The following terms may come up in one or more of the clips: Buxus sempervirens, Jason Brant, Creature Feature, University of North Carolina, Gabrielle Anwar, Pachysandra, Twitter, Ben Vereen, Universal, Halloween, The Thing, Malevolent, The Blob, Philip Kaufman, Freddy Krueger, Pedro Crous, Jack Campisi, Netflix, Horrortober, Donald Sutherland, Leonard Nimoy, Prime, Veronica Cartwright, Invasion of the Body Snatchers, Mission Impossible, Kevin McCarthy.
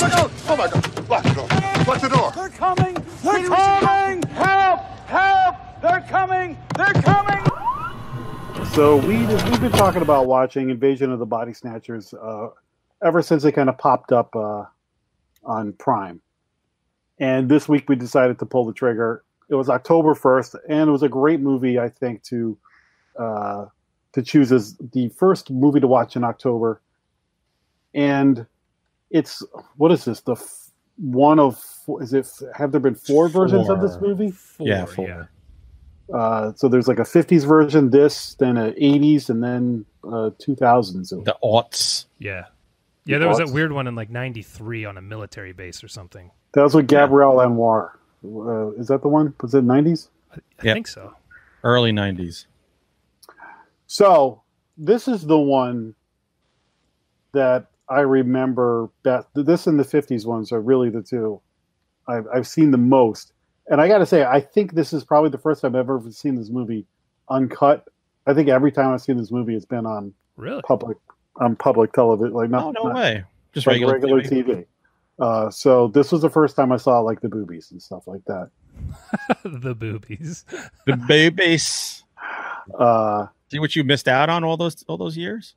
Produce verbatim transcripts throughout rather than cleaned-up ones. my God! Oh my God! Lock the door! Lock the door! They're coming! They're Peter, coming! Help! Help! They're coming! They're coming! So we just, we've been talking about watching Invasion of the Body Snatchers uh, ever since it kind of popped up uh, on Prime. And this week we decided to pull the trigger. It was October first, and it was a great movie, I think, to uh, to choose as the first movie to watch in October. And it's, what is this, the f- one of, four, is it, have there been four versions four. of this movie? Four, yeah, four. Yeah. Uh, so there's like a fifties version, this, then an eighties, and then uh, two thousands. The aughts. Yeah. Yeah, there was that weird one in like ninety-three on a military base or something. That was with Gabrielle Anwar. Uh, is that the one? Was it nineties? I, I yep. think so. Early nineties. So this is the one that I remember best. This and the fifties ones are really the two I've, I've seen the most. And I got to say, I think this is probably the first time I've ever seen this movie uncut. I think every time I've seen this movie, it's been on really? public on public television, like not, oh, no not, way, just like regular, regular T V. T V. Uh, so this was the first time I saw like the boobies and stuff like that. the boobies, the babies. Uh, See what you missed out on all those all those years.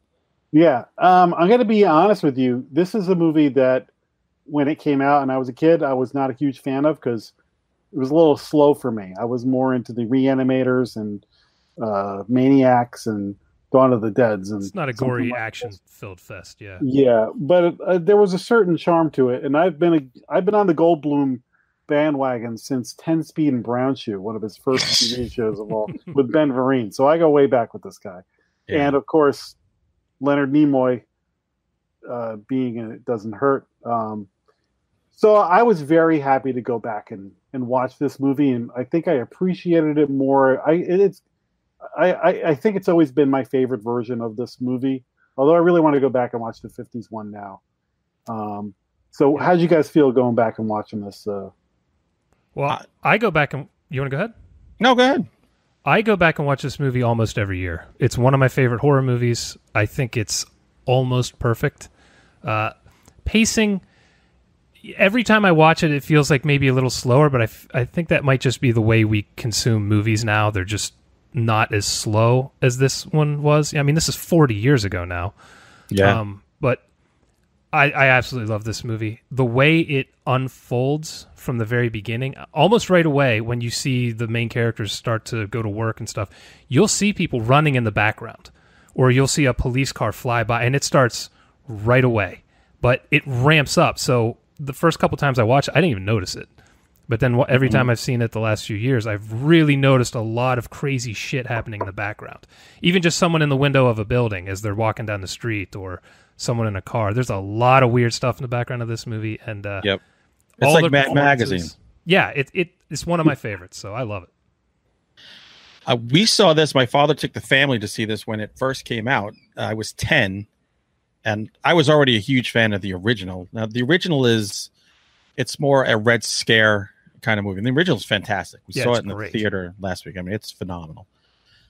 Yeah, um, I'm gonna be honest with you. This is a movie that when it came out and I was a kid, I was not a huge fan of because it was a little slow for me. I was more into the Reanimators and uh, Maniacs and Dawn of the Deads. And it's not a gory, like action-filled fest, yeah. Yeah, but uh, there was a certain charm to it, and I've been a, I've been on the Goldblum bandwagon since ten Speed and Brown Shoe, one of his first T V shows of all, with Ben Vereen. So I go way back with this guy, yeah. And of course Leonard Nimoy uh, being in It Doesn't Hurt. Um, so I was very happy to go back and. and watch this movie, and I think I appreciated it more. I it's, I, I, I think it's always been my favorite version of this movie, although I really want to go back and watch the fifties one now. Um, so how'd you guys feel going back and watching this? Uh... Well, I go back and... You want to go ahead? No, go ahead. I go back and watch this movie almost every year. It's one of my favorite horror movies. I think it's almost perfect. Uh, pacing... Every time I watch it, it feels like maybe a little slower, but I, f- I think that might just be the way we consume movies now. They're just not as slow as this one was. I mean, this is forty years ago now. Yeah. Um, but I, I absolutely love this movie. The way it unfolds from the very beginning, almost right away when you see the main characters start to go to work and stuff, you'll see people running in the background, or you'll see a police car fly by, and it starts right away. But it ramps up, so... The first couple times I watched it, I didn't even notice it. But then every time I've seen it the last few years, I've really noticed a lot of crazy shit happening in the background. Even just someone in the window of a building as they're walking down the street, or someone in a car. There's a lot of weird stuff in the background of this movie. And uh, yep. It's all like Mad Magazine. Yeah, it, it it's one of my favorites, so I love it. Uh, we saw this. My father took the family to see this when it first came out. Uh, I was ten. And I was already a huge fan of the original. Now, the original is, it's more a Red Scare kind of movie. And the original is fantastic. We yeah, saw it in great. the theater last week. I mean, it's phenomenal.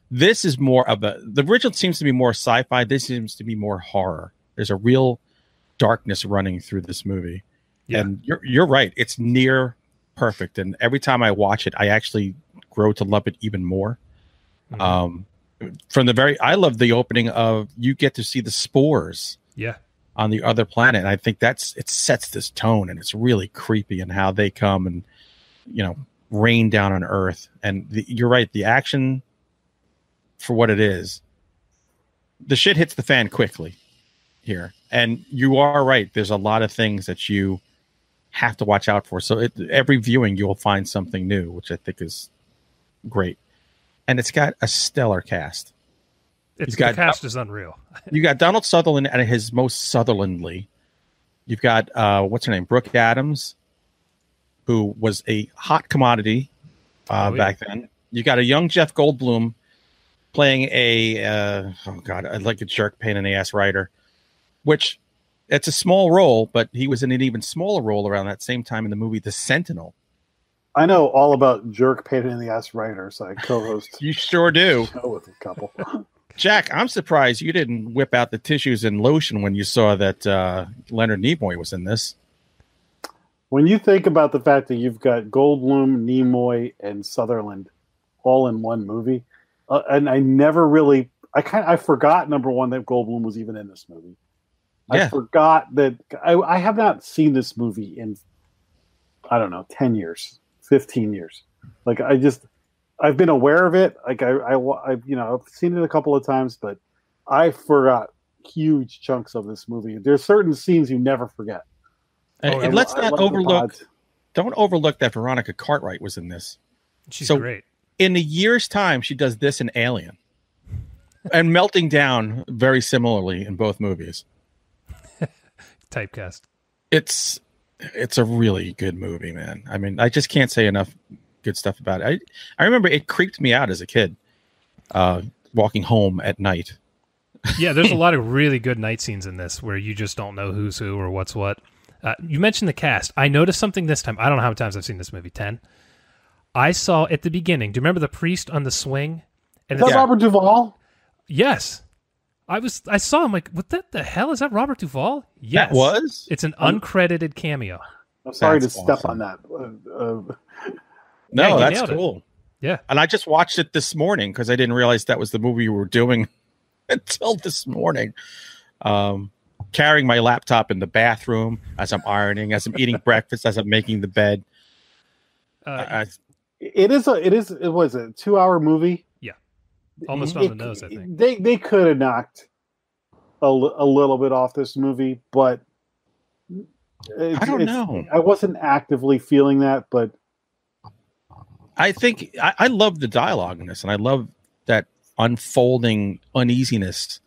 This is more of a, the original seems to be more sci-fi. This seems to be more horror. There's a real darkness running through this movie. Yeah. And you're, you're right. It's near perfect. And every time I watch it, I actually grow to love it even more. Mm-hmm. Um, from the very, I love the opening of, you get to see the spores. Yeah, on the other planet. And I think that's it sets this tone, and it's really creepy in how they come and, you know, rain down on Earth. And the, you're right, the action for what it is, the shit hits the fan quickly here. And you are right. There's a lot of things that you have to watch out for. So it, every viewing, you'll find something new, which I think is great. And it's got a stellar cast. It's, got, the cast is unreal. You got Donald Sutherland at his most Sutherlandly. You've got, uh, what's her name? Brooke Adams, who was a hot commodity uh, oh, yeah. back then. You got a young Jeff Goldblum playing a, uh, oh God, I'd like a jerk pain in the ass writer, which it's a small role, but he was in an even smaller role around that same time in the movie The Sentinel. I know all about jerk pain in the ass writer, so I co-host. You sure do. Show with a couple. Jack, I'm surprised you didn't whip out the tissues and lotion when you saw that uh, Leonard Nimoy was in this. When you think about the fact that you've got Goldblum, Nimoy, and Sutherland all in one movie, uh, and I never really, I kind of, I forgot, number one, that Goldblum was even in this movie. Yeah. I forgot that, I, I have not seen this movie in, I don't know, ten years, fifteen years. Like, I just, I've been aware of it. Like, I, I, I you know, I've seen it a couple of times, but I forgot huge chunks of this movie. There's certain scenes you never forget. And, oh, and I, let's not overlook, don't overlook that Veronica Cartwright was in this. She's so great. In a year's time, she does this in Alien. And Melting Down very similarly in both movies. Typecast. It's it's a really good movie, man. I mean, I just can't say enough good stuff about it. I, I remember it creeped me out as a kid, uh, walking home at night. Yeah, there's a lot of really good night scenes in this where you just don't know who's who or what's what. Uh, you mentioned the cast. I noticed something this time. I don't know how many times I've seen this movie. Ten. I saw at the beginning. Do you remember the priest on the swing? And is that Robert Duvall? Yes. I was. I saw him like, what the, the hell? Is that Robert Duvall? Yes. That was? It's an uncredited cameo. I'm sorry that's to awesome. step on that. Uh, uh, no, yeah, that's cool. It. Yeah. And I just watched it this morning because I didn't realize that was the movie we were doing until this morning. Um, carrying my laptop in the bathroom as I'm ironing, as I'm eating breakfast, as I'm making the bed. Uh, I, it is a. It is. It was a two-hour movie. Almost on the nose, I think. They they could have knocked a, a little bit off this movie, but I don't know. I wasn't actively feeling that, but I think I, I love the dialogue in this, and I love that unfolding uneasiness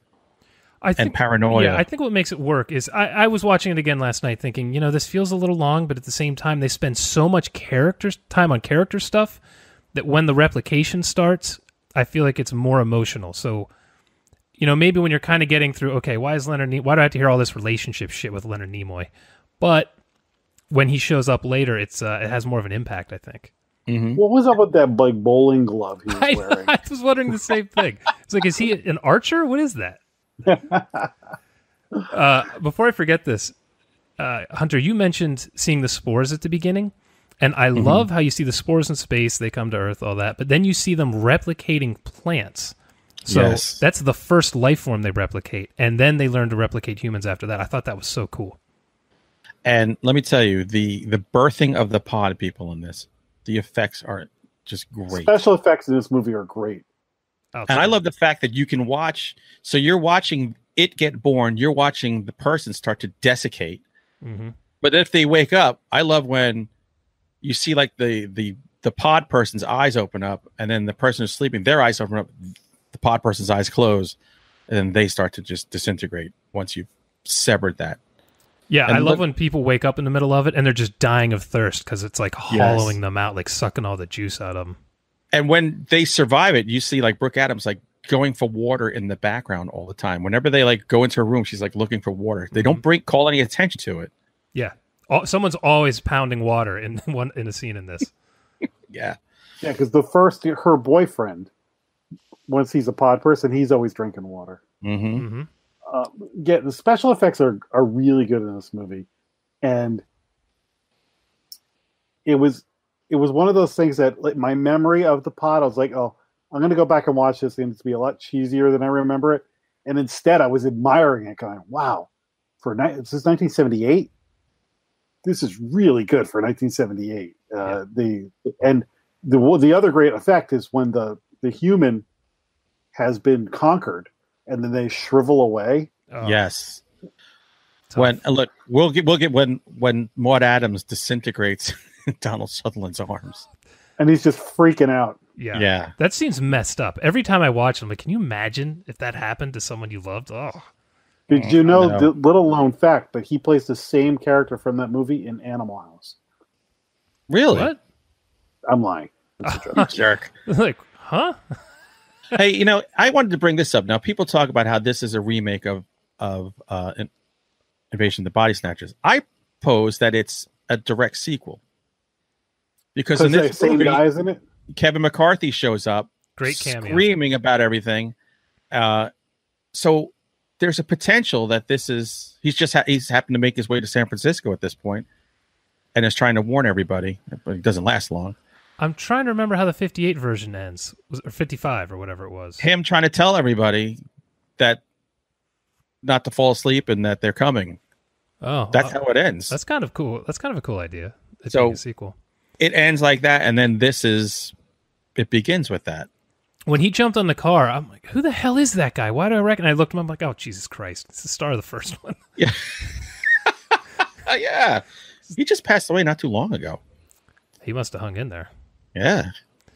I think, and paranoia. Yeah, I think what makes it work is I, I was watching it again last night thinking, you know, this feels a little long, but at the same time, they spend so much character time on character stuff that when the replication starts, I feel like it's more emotional. So, you know, maybe when you're kind of getting through, okay, why is Leonard? Ne why do I have to hear all this relationship shit with Leonard Nimoy? But when he shows up later, it's uh, it has more of an impact, I think. Mm-hmm. What was up with that like bowling glove he was I, wearing? I was wondering the same thing. It's like, is he an archer? What is that? uh, before I forget this, uh, Hunter, you mentioned seeing the spores at the beginning. And I love mm-hmm. how you see the spores in space, they come to Earth, all that, but then you see them replicating plants. So yes. that's the first life form they replicate, and then they learn to replicate humans after that. I thought that was so cool. And let me tell you, the, the birthing of the pod people in this, the effects are just great. Special effects in this movie are great. Outside. And I love the fact that you can watch, so you're watching it get born, you're watching the person start to desiccate. Mm-hmm. But if they wake up, I love when you see like the the the pod person's eyes open up, and then the person who's sleeping, their eyes open up, the pod person's eyes close, and then they start to just disintegrate once you've severed that. Yeah, and I love when people wake up in the middle of it and they're just dying of thirst because it's like hollowing yes. them out, like sucking all the juice out of them. And when they survive it, you see like Brooke Adams like going for water in the background all the time. Whenever they like go into a room, she's like looking for water. They mm-hmm. don't bring call any attention to it. Yeah. Someone's always pounding water in one in a scene in this. yeah, yeah, because the first her boyfriend, once he's a pod person, he's always drinking water. Mm-hmm. Mm-hmm. Uh, yeah, the special effects are are really good in this movie, and it was it was one of those things that like, my memory of the pod, I was like, oh, I'm gonna go back and watch this, and it's gonna be a lot cheesier than I remember it. And instead, I was admiring it, going, wow, for this is nineteen seventy-eight. This is really good for nineteen seventy-eight. Uh, yeah. The and the the other great effect is when the the human has been conquered and then they shrivel away. Oh. Yes. Tough. When uh, look, we'll get we'll get when when Maud Adams disintegrates Donald Sutherland's arms, and he's just freaking out. Yeah, yeah. That seems messed up. Every time I watch it, I'm like, can you imagine if that happened to someone you loved? Oh. Did you know, know. The little known fact, but he plays the same character from that movie in Animal House? Really? What? I'm lying. It's a joke. Jerk. Like, huh? Hey, you know, I wanted to bring this up. Now, people talk about how this is a remake of of uh, Invasion of the Body Snatchers. I pose that it's a direct sequel because in this movie, guys in it? Kevin McCarthy shows up, great cameo, screaming about everything. Uh, so. There's a potential that this is he's just ha he's happened to make his way to San Francisco at this point, and is trying to warn everybody, but it doesn't last long. I'm trying to remember how the fifty-eight version ends, or fifty-five or whatever it was. Him trying to tell everybody that not to fall asleep and that they're coming. Oh, that's uh, how it ends. That's kind of cool. That's kind of a cool idea. It's so a sequel. It ends like that, and then this is it begins with that. When he jumped on the car, I'm like, "Who the hell is that guy? Why do I reckon?" I looked at him. I'm like, "Oh, Jesus Christ! It's the star of the first one." Yeah, yeah. He just passed away not too long ago. He must have hung in there. Yeah,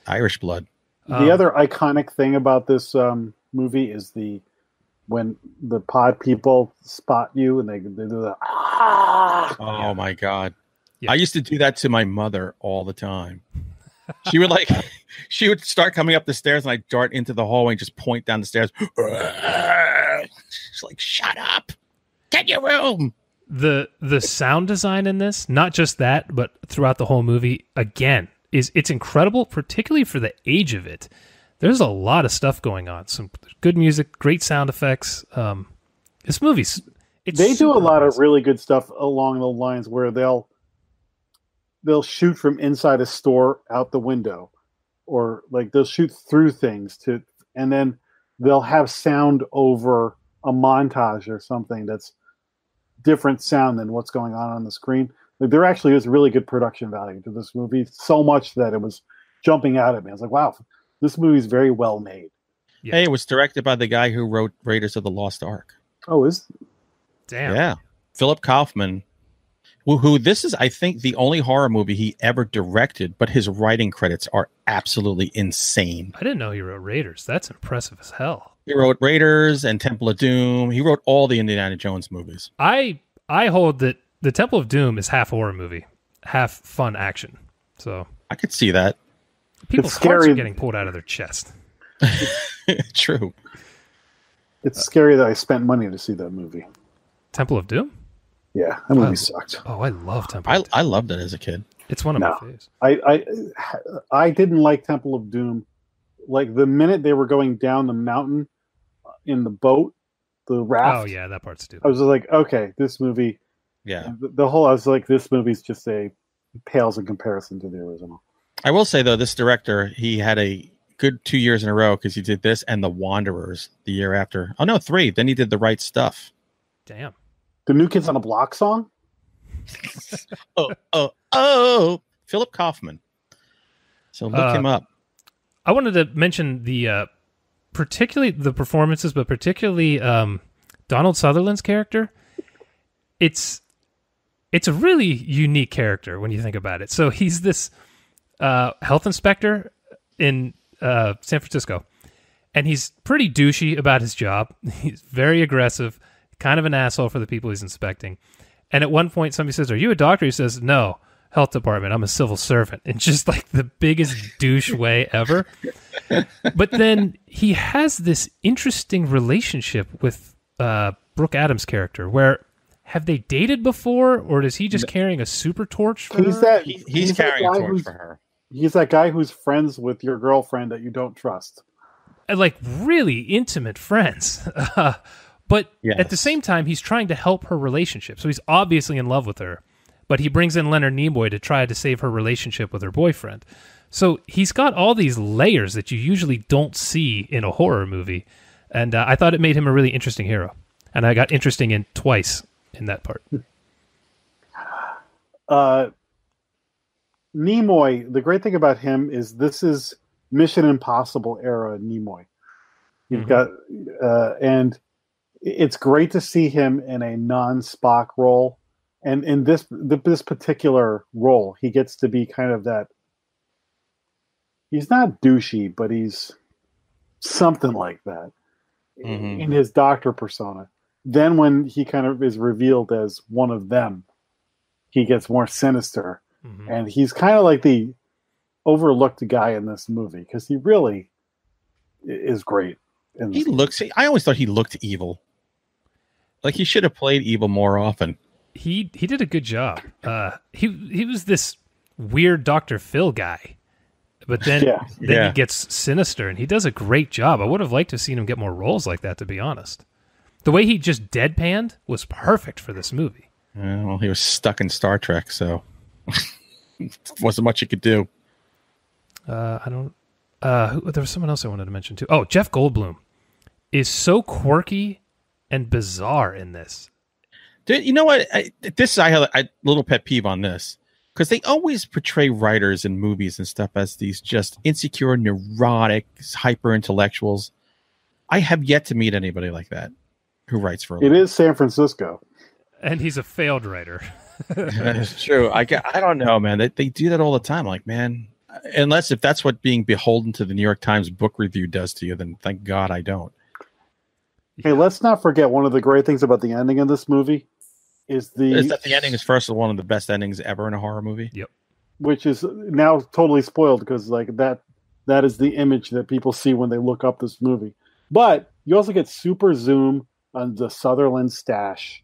Irish blood. Um, the other iconic thing about this um, movie is the when the pod people spot you and they, they do the ah. Oh yeah. My God! Yeah. I used to do that to my mother all the time. She would like, she would start coming up the stairs, and I'd dart into the hallway and just point down the stairs. She's like, "Shut up! Get your room." The the sound design in this, not just that, but throughout the whole movie, again, is it's incredible, particularly for the age of it. There's a lot of stuff going on. Some good music, great sound effects. Um, this movie's it's they do a lot awesome. of really good stuff along the lines where they'll they'll shoot from inside a store out the window, or like they'll shoot through things to, and then they'll have sound over a montage or something that's different sound than what's going on on the screen. Like there actually is really good production value to this movie, so much that it was jumping out at me. I was like, wow, this movie's very well made. Yeah. Hey, it was directed by the guy who wrote Raiders of the Lost Ark. Oh, is damn. Yeah. Philip Kaufman. Who this is, I think, the only horror movie he ever directed, but his writing credits are absolutely insane. I didn't know he wrote Raiders. That's impressive as hell. He wrote Raiders and Temple of Doom. He wrote all the Indiana Jones movies. I I hold that the Temple of Doom is half horror movie, half fun action. So I could see that. People's hearts are getting pulled out of their chest. True. It's uh, scary that I spent money to see that movie. Temple of Doom? Yeah, that movie oh, sucked. Oh, I love Temple of Doom. I, I loved it as a kid. It's one of no, my faves. I, I I didn't like Temple of Doom. Like the minute they were going down the mountain in the boat, the raft. Oh yeah, that part's stupid. I was just like, okay, this movie. Yeah. The, the whole I was like, this movie's just a pales in comparison to the original. I will say though, this director, he had a good two years in a row because he did this and The Wanderers the year after. Oh no, three. Then he did The Right Stuff. Damn. The New Kids on the Block song? oh, oh, oh. Philip Kaufman. So look uh, him up. I wanted to mention the, uh, particularly the performances, but particularly um, Donald Sutherland's character. It's, it's a really unique character when you think about it. So he's this uh, health inspector in uh, San Francisco, and he's pretty douchey about his job. He's very aggressive. Kind of an asshole for the people he's inspecting. And at one point, somebody says, "Are you a doctor?" He says, "No, health department. I'm a civil servant." And just like the biggest douche way ever. But then he has this interesting relationship with uh, Brooke Adams' character where have they dated before, or is he just carrying a super torch for he's her? That, he, he's, he's carrying a torch for her. He's that guy who's friends with your girlfriend that you don't trust. And like really intimate friends. Uh, But yes. At the same time, he's trying to help her relationship. So he's obviously in love with her, but he brings in Leonard Nimoy to try to save her relationship with her boyfriend. So he's got all these layers that you usually don't see in a horror movie. And uh, I thought it made him a really interesting hero. And I got interesting in twice in that part. Uh, Nimoy, the great thing about him is this is Mission Impossible era Nimoy. You've mm-hmm. got, uh, and... It's great to see him in a non-Spock role, and in this this particular role, he gets to be kind of that. He's not douchey, but he's something like that mm-hmm. in his doctor persona. Then, when he kind of is revealed as one of them, he gets more sinister, mm-hmm. and he's kind of like the overlooked guy in this movie because he really is great. He looks. He, I always thought he looked evil. Like he should have played evil more often. He he did a good job. Uh, he he was this weird Doctor Phil guy, but then yeah. then yeah. he gets sinister, and he does a great job. I would have liked to have seen him get more roles like that. To be honest, the way he just deadpanned was perfect for this movie. Yeah, well, he was stuck in Star Trek, so Wasn't much you could do. Uh, I don't. Uh, who, there was someone else I wanted to mention too. Oh, Jeff Goldblum is so quirky and bizarre in this. Dude, you know what? I, this I have a little pet peeve on this, because they always portray writers in movies and stuff as these just insecure, neurotic, hyper intellectuals. I have yet to meet anybody like that who writes for a living. It is San Francisco, and he's a failed writer. That's true. I I don't know, man. They they do that all the time. Like, man. Unless if that's what being beholden to the New York Times book review does to you, then thank God I don't. Hey, let's not forget one of the great things about the ending of this movie is the is that the ending is first one of the best endings ever in a horror movie. Yep, which is now totally spoiled because like that that is the image that people see when they look up this movie. But you also get super zoom on the Sutherland stash.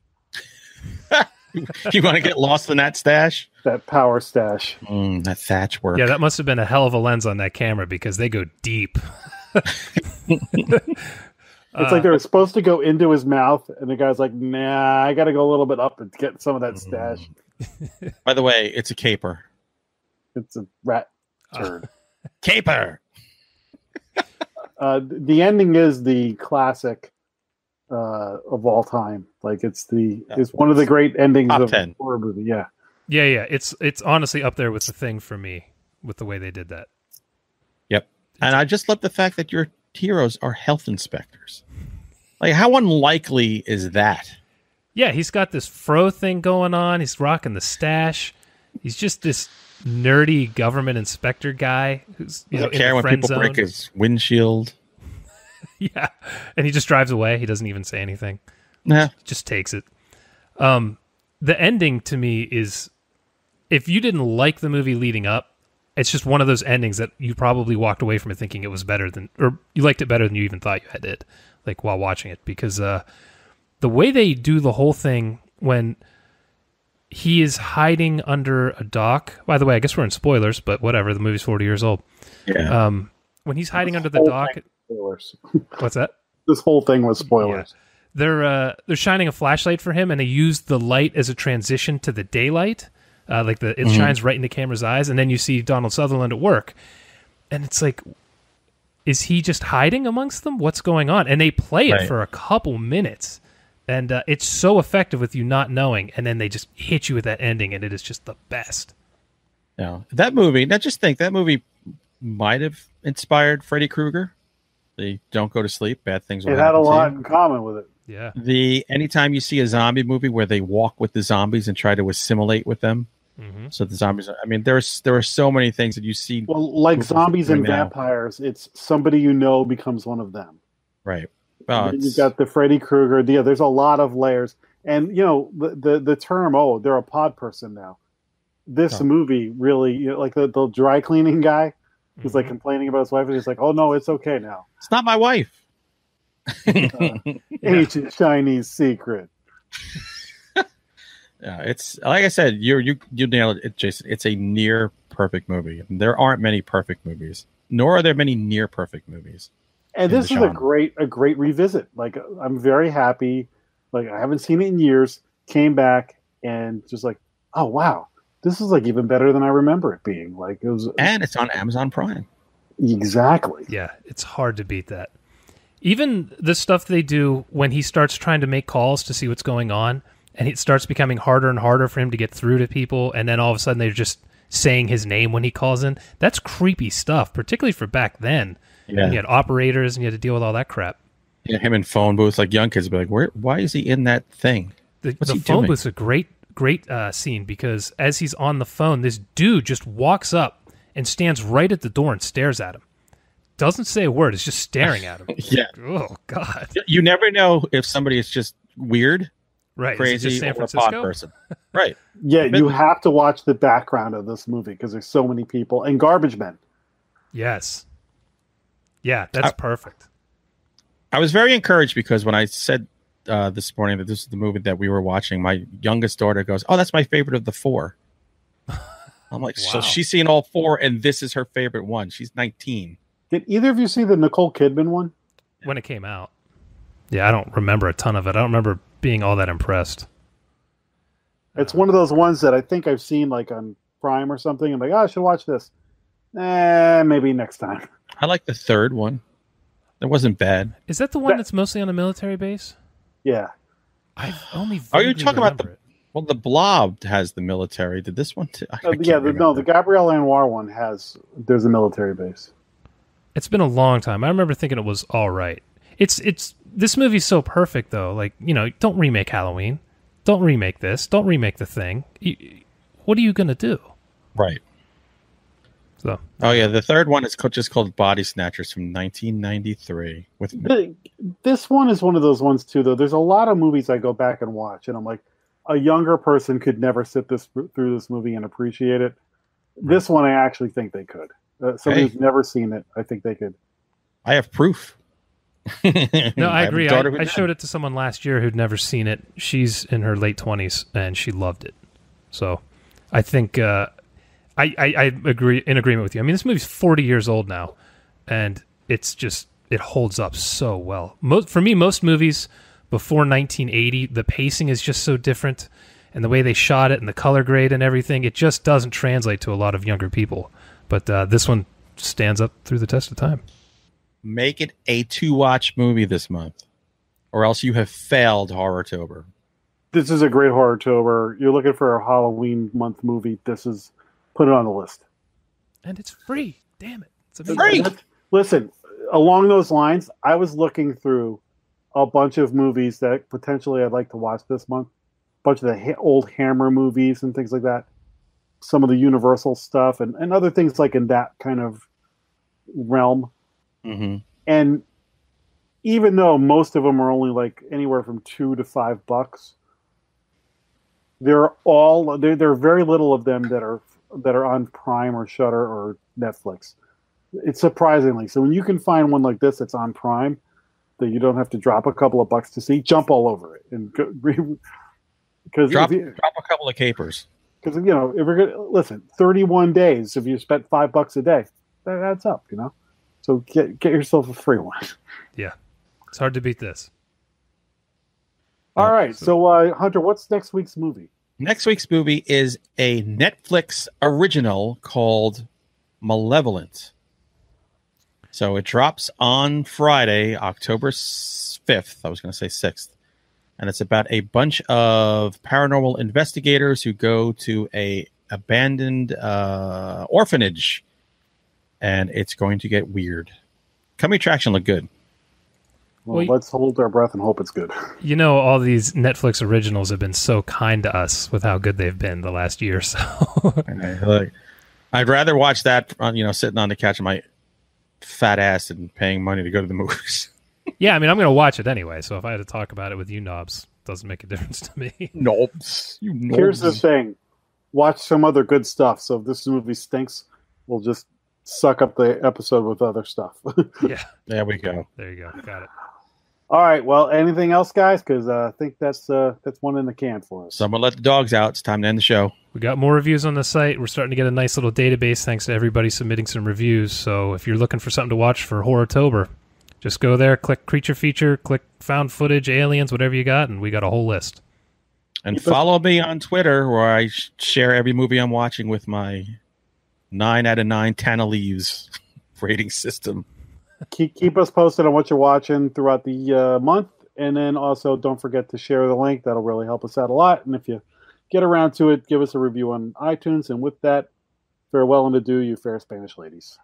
You want to get lost in that stash? That power stash. Mm, that thatch work. Yeah, that must have been a hell of a lens on that camera because they go deep. It's like they were supposed to go into his mouth, and the guy's like, nah, I got to go a little bit up and get some of that stash. By the way, it's a caper. It's a rat turd. Uh, caper! uh, the ending is the classic uh, of all time. Like, it's the yeah, it's one of the great endings of a horror movie. Yeah. Yeah, yeah. It's, it's honestly up there with The Thing for me, with the way they did that. Yep. And I just love the fact that you're heroes are health inspectors. Like, how unlikely is that? Yeah, he's got this fro thing going on. He's rocking the stash. He's just this nerdy government inspector guy who's you know, care in the friend when people zone. Break his windshield. Yeah, and he just drives away. He doesn't even say anything. Nah, just takes it. Um, the ending to me is, if you didn't like the movie leading up, it's just one of those endings that you probably walked away from it thinking it was better than, or you liked it better than you even thought you did, like while watching it, because uh, the way they do the whole thing when he is hiding under a dock. By the way, I guess we're in spoilers, but whatever. The movie's forty years old. Yeah. Um, when he's hiding this under the dock. Spoilers. What's that? This whole thing was spoilers. Yeah. They're uh, they're shining a flashlight for him, and they use the light as a transition to the daylight. Uh, like the it mm-hmm. shines right into camera's eyes, and then you see Donald Sutherland at work, and it's like, is he just hiding amongst them? What's going on? And they play right. it for a couple minutes, and uh, it's so effective with you not knowing, and then they just hit you with that ending, and it is just the best. Yeah, that movie. Now, just think that movie might have inspired Freddy Krueger. The "Don't Go to Sleep, Bad Things Will Happen." It had a lot in common with it. Yeah. The anytime you see a zombie movie where they walk with the zombies and try to assimilate with them. Mm-hmm. So the zombies. Are, I mean, there's there are so many things that you see. Well, like zombies and now. vampires, it's somebody you know becomes one of them. Right. Oh, you got the Freddy Krueger. Yeah, there's a lot of layers, and you know the the, the term. Oh, they're a pod person now. This oh. movie really, you know, like the, the dry cleaning guy, who's mm-hmm. like complaining about his wife, and he's like, "Oh no, it's okay now. It's not my wife." uh, ancient Chinese secret. Yeah, it's like I said, you you you nailed it, Jason. It's a near perfect movie. There aren't many perfect movies, nor are there many near perfect movies. And this is a great a great revisit. Like, I'm very happy. Like, I haven't seen it in years. Came back and just like, oh wow, this is like even better than I remember it being. Like, it was, and it's on Amazon Prime. Exactly. Yeah, it's hard to beat that. Even the stuff they do when he starts trying to make calls to see what's going on. And it starts becoming harder and harder for him to get through to people. And then all of a sudden, they're just saying his name when he calls in. That's creepy stuff, particularly for back then. Yeah. You had operators and you had to deal with all that crap. Yeah, him in phone booths. Like, young kids would be like, Where, why is he in that thing? The, the phone booth's a great, great uh, scene, because as he's on the phone, this dude just walks up and stands right at the door and stares at him. Doesn't say a word. It's just staring at him. Yeah. Like, oh, God. You never know if somebody is just weird. Right. Crazy San Francisco pod person. Right. Yeah, you have to watch the background of this movie because there's so many people and garbage men. Yes. Yeah, that's I, perfect. I was very encouraged because when I said uh, this morning that this is the movie that we were watching, my youngest daughter goes, "Oh, that's my favorite of the four." I'm like, wow. So she's seen all four and this is her favorite one. She's nineteen. Did either of you see the Nicole Kidman one? When it came out. Yeah, I don't remember a ton of it. I don't remember being all that impressed. It's one of those ones that I think I've seen like on Prime or something. I'm like, oh, I should watch this. Eh, maybe next time. I like the third one. That wasn't bad. Is that the one that, that's mostly on a military base? Yeah. I've only. Are you talking about the? It. Well, the Blob has the military. Did this one? Too? I, uh, I yeah. The, no, the Gabrielle Anwar one has. There's a military base. It's been a long time. I remember thinking it was all right. It's it's this movie's so perfect though. Like, you know, don't remake Halloween. Don't remake this. Don't remake The Thing. You, what are you gonna do? Right. So. Oh yeah, the third one is co- just called Body Snatchers from nineteen ninety-three. With the, this one is one of those ones too, though. There's a lot of movies I go back and watch, and I'm like, a younger person could never sit this through this movie and appreciate it. Right. This one, I actually think they could. Uh, somebody hey. who's never seen it, I think they could. I have proof. No, I agree. I, I showed it to someone last year who'd never seen it. She's in her late twenties, and she loved it. So, I think. Uh, I, I, I agree in agreement with you. I mean, this movie's forty years old now, and it's just it holds up so well. Most, for me, most movies before nineteen eighty, the pacing is just so different, and the way they shot it, and the color grade, and everything, it just doesn't translate to a lot of younger people. But uh, this one stands up through the test of time. Make it a two-watch movie this month, or else you have failed Horrortober. This is a great Horrortober. You're looking for a Halloween month movie. This is. Put it on the list. And it's free. Damn it. It's amazing. Free. Listen, along those lines, I was looking through a bunch of movies that potentially I'd like to watch this month. A bunch of the old Hammer movies and things like that. Some of the Universal stuff and, and other things like in that kind of realm. Mm-hmm. And even though most of them are only like anywhere from two to five bucks, they're all, there are very little of them that are that are on Prime or Shudder or Netflix. It's surprisingly. So when you can find one like this that's on Prime that you don't have to drop a couple of bucks to see, jump all over it. And go, because drop, you, drop a couple of capers. Because, you know, if we're gonna, listen, thirty-one days, if you spent five bucks a day, that adds up, you know? So get get yourself a free one. Yeah. It's hard to beat this. All yeah, right. So, so uh, Hunter, what's next week's movie? Next week's movie is a Netflix original called Malevolent. So it drops on Friday, October fifth. I was going to say sixth. And it's about a bunch of paranormal investigators who go to a abandoned uh, orphanage. And it's going to get weird. Coming attraction looked good. Well, well, let's hold our breath and hope it's good. You know, all these Netflix originals have been so kind to us with how good they've been the last year or so. I like, I'd rather watch that, you know, sitting on the couch with my fat ass and paying money to go to the movies. Yeah, I mean, I'm going to watch it anyway, so if I had to talk about it with you knobs, it doesn't make a difference to me. Knobs. You knobs. Here's the thing. Watch some other good stuff, so if this movie stinks, we'll just suck up the episode with other stuff. Yeah. There we go. There you go. Got it. All right. Well, anything else, guys? Because uh, I think that's uh, that's one in the can for us. Someone let the dogs out. It's time to end the show. We got more reviews on the site. We're starting to get a nice little database thanks to everybody submitting some reviews. So if you're looking for something to watch for Horrortober, just go there, click Creature Feature, click Found Footage, Aliens, whatever you got, and we got a whole list. And follow me on Twitter where I share every movie I'm watching with my nine out of nine Tana Leaves rating system. Keep, keep us posted on what you're watching throughout the uh, month. And then also don't forget to share the link. That'll really help us out a lot. And if you get around to it, give us a review on iTunes. And with that, farewell and adieu, you fair Spanish ladies.